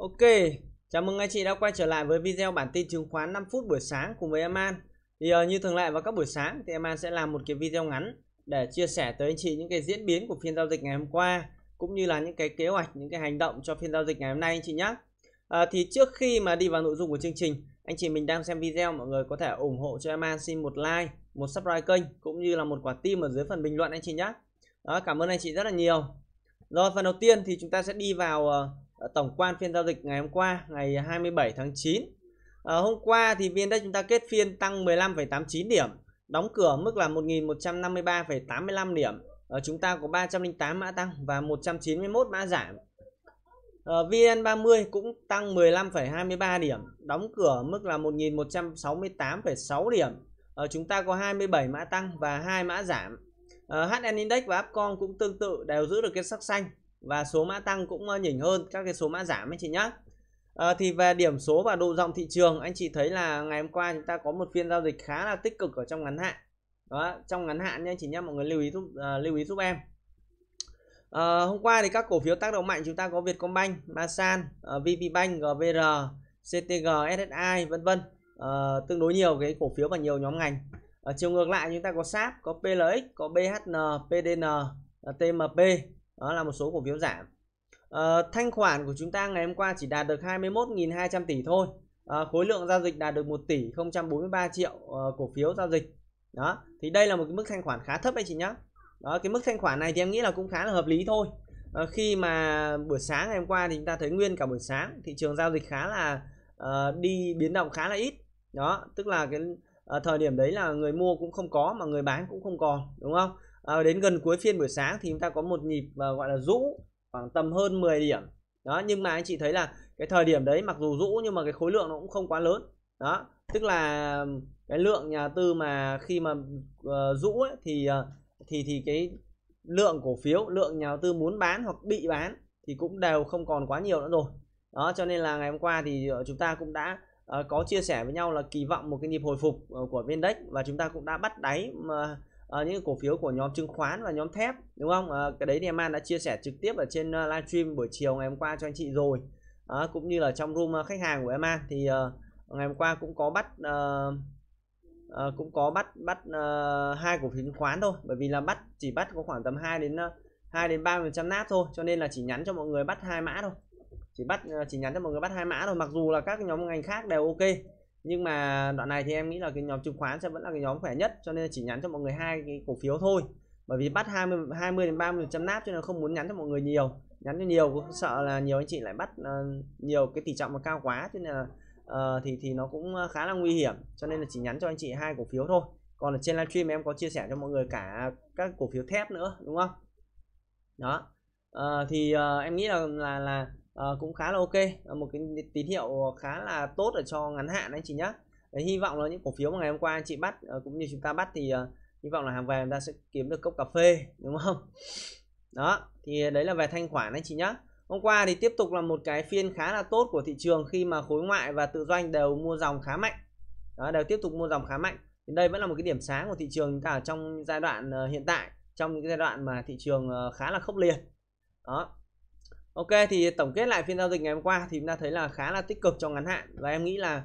Ok, chào mừng anh chị đã quay trở lại với video bản tin chứng khoán 5 phút buổi sáng cùng với em An. Thì như thường lệ vào các buổi sáng thì em An sẽ làm một cái video ngắn để chia sẻ tới anh chị những cái diễn biến của phiên giao dịch ngày hôm qua, cũng như là những cái kế hoạch, những cái hành động cho phiên giao dịch ngày hôm nay anh chị nhé. Thì trước khi mà đi vào nội dung của chương trình, anh chị mình đang xem video, mọi người có thể ủng hộ cho em An xin một like, một subscribe kênh, cũng như là một quả tim ở dưới phần bình luận anh chị nhé. Đó, cảm ơn anh chị rất là nhiều. Rồi, phần đầu tiên thì chúng ta sẽ đi vào tổng quan phiên giao dịch ngày hôm qua, ngày 27 tháng 9. Hôm qua thì VN-Index chúng ta kết phiên tăng 15,89 điểm, đóng cửa mức là 1153,85 điểm. Chúng ta có 308 mã tăng và 191 mã giảm. VN30 cũng tăng 15,23 điểm, đóng cửa mức là 1168,6 điểm. Chúng ta có 27 mã tăng và 2 mã giảm. HN Index và Upcom cũng tương tự, đều giữ được cái sắc xanh và số mã tăng cũng nhỉnh hơn các cái số mã giảm anh chị nhé. Thì về điểm số và độ rộng thị trường, anh chị thấy là ngày hôm qua chúng ta có một phiên giao dịch khá là tích cực ở trong ngắn hạn. Đó, trong ngắn hạn nha anh chị nhé, mọi người lưu ý giúp em. Hôm qua thì các cổ phiếu tác động mạnh chúng ta có Vietcombank, Masan, VPBank, GVR, CTG, SSI vân vân, tương đối nhiều cái cổ phiếu và nhiều nhóm ngành. Ở chiều ngược lại chúng ta có SAP, có PLX, có BHN, PDN, TMP. Đó là một số cổ phiếu giảm. Thanh khoản của chúng ta ngày hôm qua chỉ đạt được 21.200 tỷ thôi. Khối lượng giao dịch đạt được 1 tỷ 043 triệu cổ phiếu giao dịch. Đó, thì đây là một cái mức thanh khoản khá thấp anh chị nhé. Đó, cái mức thanh khoản này thì em nghĩ là cũng khá là hợp lý thôi. Khi mà buổi sáng ngày hôm qua thì chúng ta thấy nguyên cả buổi sáng thị trường giao dịch khá là đi biến động khá là ít. Đó, tức là cái thời điểm đấy là người mua cũng không có mà người bán cũng không còn, đúng không? Đến gần cuối phiên buổi sáng thì chúng ta có một nhịp gọi là rũ khoảng tầm hơn 10 điểm. Đó, nhưng mà anh chị thấy là cái thời điểm đấy mặc dù rũ nhưng mà cái khối lượng nó cũng không quá lớn. Đó, tức là cái lượng nhà đầu tư mà khi mà rũ ấy, thì cái lượng cổ phiếu, lượng nhà đầu tư muốn bán hoặc bị bán thì cũng đều không còn quá nhiều nữa rồi. Đó, cho nên là ngày hôm qua thì chúng ta cũng đã có chia sẻ với nhau là kỳ vọng một cái nhịp hồi phục của VN-Index, và chúng ta cũng đã bắt đáy những cổ phiếu của nhóm chứng khoán và nhóm thép, đúng không? Cái đấy thì em An đã chia sẻ trực tiếp ở trên livestream buổi chiều ngày hôm qua cho anh chị rồi. Cũng như là trong room khách hàng của em An thì ngày hôm qua cũng có bắt hai cổ phiếu chứng khoán thôi, bởi vì là chỉ bắt có khoảng tầm 2 đến 3% nát thôi, cho nên là chỉ nhắn cho mọi người bắt hai mã thôi. Chỉ nhắn cho mọi người bắt hai mã thôi, mặc dù là các nhóm ngành khác đều ok, nhưng mà đoạn này thì em nghĩ là cái nhóm chứng khoán sẽ vẫn là cái nhóm khỏe nhất, cho nên chỉ nhắn cho mọi người hai cái cổ phiếu thôi, bởi vì bắt 20 đến 30% nát cho nên không muốn nhắn cho mọi người nhiều. Nhắn cho nhiều cũng sợ là nhiều anh chị lại bắt nhiều cái tỷ trọng mà cao quá, cho nên là thì nó cũng khá là nguy hiểm, cho nên là chỉ nhắn cho anh chị hai cổ phiếu thôi. Còn ở trên livestream em có chia sẻ cho mọi người cả các cổ phiếu thép nữa, đúng không? Đó, thì em nghĩ là cũng khá là ok, một cái tín hiệu khá là tốt ở cho ngắn hạn anh chị nhé. Hy vọng là những cổ phiếu mà ngày hôm qua anh chị bắt cũng như chúng ta bắt thì hy vọng là hàng về chúng ta sẽ kiếm được cốc cà phê, đúng không? Đó, thì đấy là về thanh khoản anh chị nhé. Hôm qua thì tiếp tục là một cái phiên khá là tốt của thị trường khi mà khối ngoại và tự doanh đều mua dòng khá mạnh. Đó, đều tiếp tục mua dòng khá mạnh. Thì đây vẫn là một cái điểm sáng của thị trường cả trong giai đoạn hiện tại, trong những giai đoạn mà thị trường khá là khốc liệt. Đó. Ok, thì tổng kết lại phiên giao dịch ngày hôm qua thì chúng ta thấy là khá là tích cực trong ngắn hạn, và em nghĩ là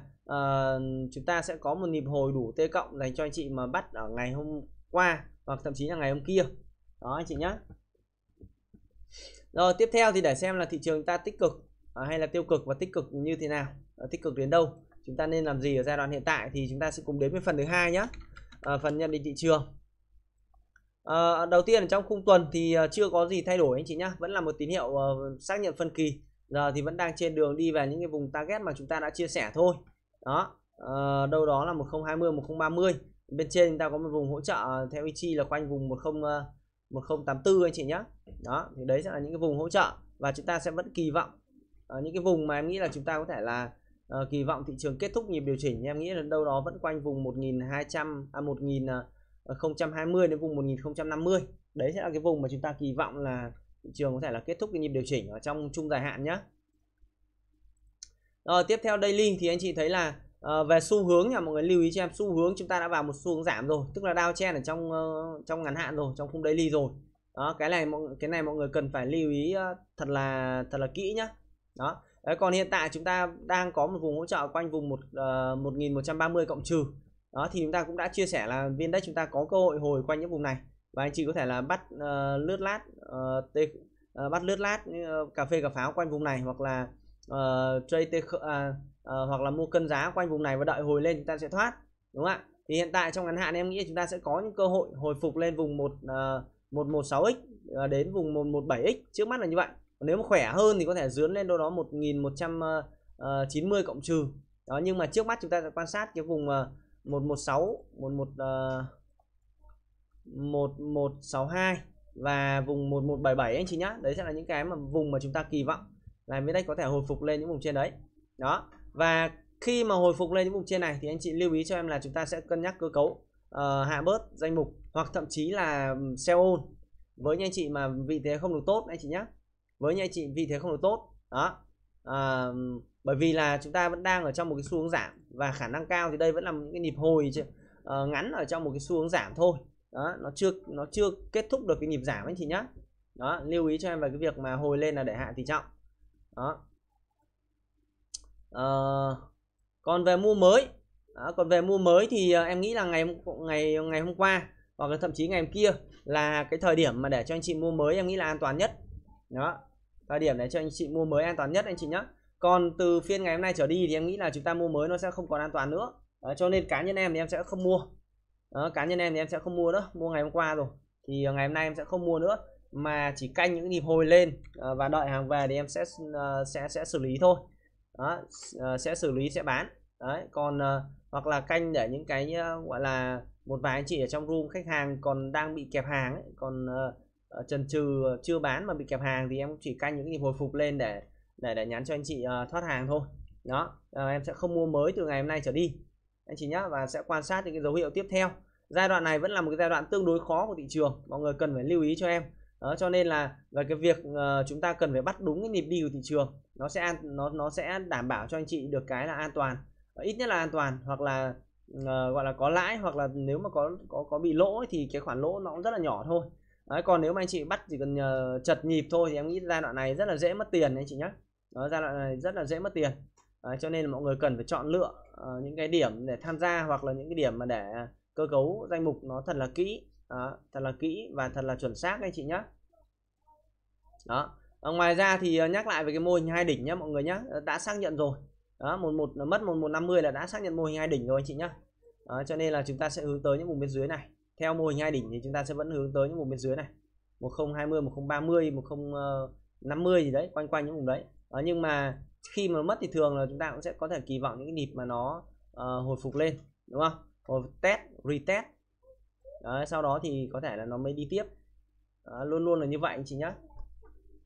chúng ta sẽ có một nhịp hồi đủ T cộng dành cho anh chị mà bắt ở ngày hôm qua hoặc thậm chí là ngày hôm kia. Đó anh chị nhé. Rồi tiếp theo thì để xem là thị trường chúng ta tích cực hay là tiêu cực, và tích cực như thế nào, tích cực đến đâu, chúng ta nên làm gì ở giai đoạn hiện tại, thì chúng ta sẽ cùng đến với phần thứ hai nhé. Phần nhận định thị trường. Đầu tiên trong khung tuần thì chưa có gì thay đổi anh chị nhé, vẫn là một tín hiệu xác nhận phân kỳ, giờ thì vẫn đang trên đường đi về những cái vùng target mà chúng ta đã chia sẻ thôi. Đó, đâu đó là 1020, 1030, bên trên chúng ta có một vùng hỗ trợ theo ý chi là quanh vùng 1084 anh chị nhé. Đó, thì đấy sẽ là những cái vùng hỗ trợ, và chúng ta sẽ vẫn kỳ vọng những cái vùng mà em nghĩ là chúng ta có thể là kỳ vọng thị trường kết thúc nhịp điều chỉnh, em nghĩ là đâu đó vẫn quanh vùng 1020 đến vùng 1050. Đấy sẽ là cái vùng mà chúng ta kỳ vọng là thị trường có thể là kết thúc cái nhịp điều chỉnh ở trong trung dài hạn nhé. Rồi tiếp theo daily thì anh chị thấy là về xu hướng nha, mọi người lưu ý cho em, xu hướng chúng ta đã vào một xu hướng giảm rồi, tức là downtrend ở trong ngắn hạn rồi, trong khung daily rồi. Đó, cái này mọi người cần phải lưu ý thật là kỹ nhá. Đó, Đấy, còn hiện tại chúng ta đang có một vùng hỗ trợ quanh vùng 1130 cộng trừ. Đó thì chúng ta cũng đã chia sẻ là viên đất chúng ta có cơ hội hồi quanh những vùng này, và anh chị có thể là bắt lướt lát cà phê cà pháo quanh vùng này, hoặc là trade hoặc là mua cân giá quanh vùng này và đợi hồi lên chúng ta sẽ thoát, đúng không ạ? Thì hiện tại trong ngắn hạn em nghĩ chúng ta sẽ có những cơ hội hồi phục lên vùng 116x đến vùng 117x, trước mắt là như vậy. Nếu mà khỏe hơn thì có thể dướn lên đâu đó 1190 cộng trừ. Đó, nhưng mà trước mắt chúng ta sẽ quan sát cái vùng 1162 và vùng 1177 anh chị nhá. Đấy sẽ là những cái mà vùng mà chúng ta kỳ vọng là mới đây có thể hồi phục lên những vùng trên đấy. Đó. Và khi mà hồi phục lên những vùng trên này thì anh chị lưu ý cho em là chúng ta sẽ cân nhắc cơ cấu, hạ bớt danh mục hoặc thậm chí là sell on với những anh chị mà vị thế không được tốt anh chị nhé. Với những anh chị vị thế không được tốt đó, bởi vì là chúng ta vẫn đang ở trong một cái xu hướng giảm, và khả năng cao thì đây vẫn là những cái nhịp hồi ngắn ở trong một cái xu hướng giảm thôi. Đó, nó chưa kết thúc được cái nhịp giảm anh chị nhé. Đó, lưu ý cho em về cái việc mà hồi lên là để hạ tỷ trọng. Đó. Còn về mua mới, thì em nghĩ là ngày hôm qua hoặc là thậm chí ngày hôm kia là cái thời điểm mà để cho anh chị mua mới em nghĩ là an toàn nhất. Đó, thời điểm để cho anh chị mua mới an toàn nhất anh chị nhé. Còn từ phiên ngày hôm nay trở đi thì em nghĩ là chúng ta mua mới nó sẽ không còn an toàn nữa. Đó, cho nên cá nhân em thì em sẽ không mua. Đó, cá nhân em thì em sẽ không mua nữa, mua ngày hôm qua rồi thì ngày hôm nay em sẽ không mua nữa, mà chỉ canh những nhịp hồi lên và đợi hàng về thì em sẽ xử lý thôi. Đó, sẽ xử lý, sẽ bán. Đấy, còn hoặc là canh để những cái gọi là một vài anh chị ở trong room khách hàng còn đang bị kẹp hàng ấy, còn chần chừ chưa bán mà bị kẹp hàng thì em chỉ canh những nhịp hồi phục lên để nhắn cho anh chị thoát hàng thôi. Đó, em sẽ không mua mới từ ngày hôm nay trở đi anh chị nhé, và sẽ quan sát những cái dấu hiệu tiếp theo. Giai đoạn này vẫn là một cái giai đoạn tương đối khó của thị trường, mọi người cần phải lưu ý cho em. Đó, cho nên là về cái việc chúng ta cần phải bắt đúng cái nhịp đi của thị trường, nó sẽ đảm bảo cho anh chị được cái là an toàn, ít nhất là an toàn, hoặc là gọi là có lãi, hoặc là nếu mà có bị lỗ ấy, thì cái khoản lỗ nó cũng rất là nhỏ thôi. Đấy, còn nếu mà anh chị bắt chỉ cần chật nhịp thôi thì em nghĩ giai đoạn này rất là dễ mất tiền anh chị nhé. Đó, giai đoạn này rất là dễ mất tiền. Đấy, cho nên là mọi người cần phải chọn lựa những cái điểm để tham gia, hoặc là những cái điểm mà để cơ cấu danh mục nó thật là kỹ. Đó, thật là kỹ và thật là chuẩn xác anh chị nhé. Đó. Ngoài ra thì nhắc lại về cái mô hình hai đỉnh nhé mọi người nhé, đã xác nhận rồi. Đó, mất 1150 là đã xác nhận mô hình hai đỉnh rồi anh chị nhé. Đó, cho nên là chúng ta sẽ hướng tới những vùng bên dưới này. Theo mô hình hai đỉnh thì chúng ta sẽ vẫn hướng tới những vùng bên dưới này, 1020, 1030, 1050 gì đấy, quanh những vùng đấy. Đó, nhưng mà khi mà mất thì thường là chúng ta cũng sẽ có thể kỳ vọng những cái nhịp mà nó hồi phục lên, đúng không? Hồi test, retest. Đó, sau đó thì có thể là nó mới đi tiếp. Đó, luôn luôn là như vậy anh chị nhé.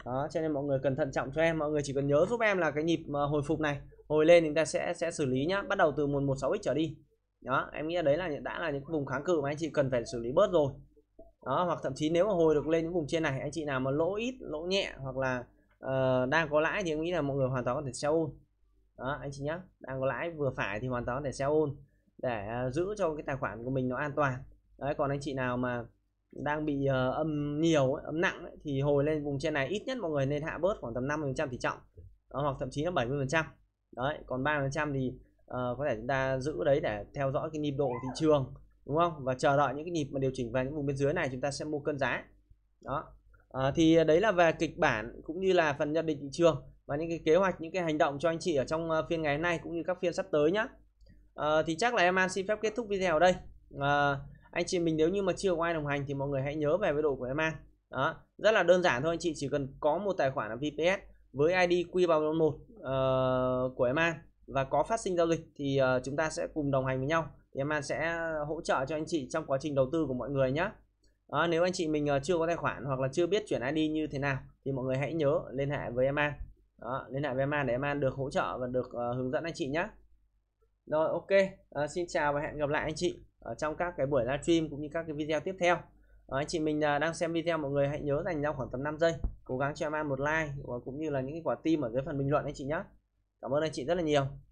Đó, cho nên mọi người cần thận trọng cho em. Mọi người chỉ cần nhớ giúp em là cái nhịp hồi phục này, hồi lên chúng ta sẽ xử lý nhá, bắt đầu từ 116x trở đi. Đó, em nghĩ là đấy là đã là những vùng kháng cự mà anh chị cần phải xử lý bớt rồi. Đó, hoặc thậm chí nếu mà hồi được lên những vùng trên này, anh chị nào mà lỗ ít, lỗ nhẹ hoặc là đang có lãi thì em nghĩ là mọi người hoàn toàn có thể sell on. Đó, anh chị nhá, đang có lãi vừa phải thì hoàn toàn có thể sell on để giữ cho cái tài khoản của mình nó an toàn. Đấy, còn anh chị nào mà đang bị âm nhiều ấy, âm nặng ấy, thì hồi lên vùng trên này ít nhất mọi người nên hạ bớt khoảng tầm 50% tỷ trọng. Đó, hoặc thậm chí là 70%. Đấy, còn 30% thì có thể chúng ta giữ đấy để theo dõi cái nhịp độ của thị trường, đúng không? Và chờ đợi những cái nhịp mà điều chỉnh vào những vùng bên dưới này chúng ta sẽ mua cân giá. Đó. Thì đấy là về kịch bản cũng như là phần nhận định thị trường và những cái kế hoạch, những cái hành động cho anh chị ở trong phiên ngày hôm nay cũng như các phiên sắp tới nhá. Thì chắc là em An xin phép kết thúc video ở đây. Anh chị mình nếu như mà chưa có ai đồng hành thì mọi người hãy nhớ về với đội của em An. Đó, rất là đơn giản thôi, anh chị chỉ cần có một tài khoản là VPS với ID Q311 của em An và có phát sinh giao dịch thì chúng ta sẽ cùng đồng hành với nhau. Thì em An sẽ hỗ trợ cho anh chị trong quá trình đầu tư của mọi người nhé. Đó, nếu anh chị mình chưa có tài khoản hoặc là chưa biết chuyển ID như thế nào thì mọi người hãy nhớ liên hệ với em An. Đó, liên hệ với em An để em An được hỗ trợ và được hướng dẫn anh chị nhé. Rồi, ok, xin chào và hẹn gặp lại anh chị ở trong các cái buổi livestream cũng như các cái video tiếp theo. Anh chị mình đang xem video, mọi người hãy nhớ dành ra khoảng tầm 5 giây cố gắng cho em An một like cũng như là những cái quả tim ở dưới phần bình luận anh chị nhé. Cảm ơn anh chị rất là nhiều.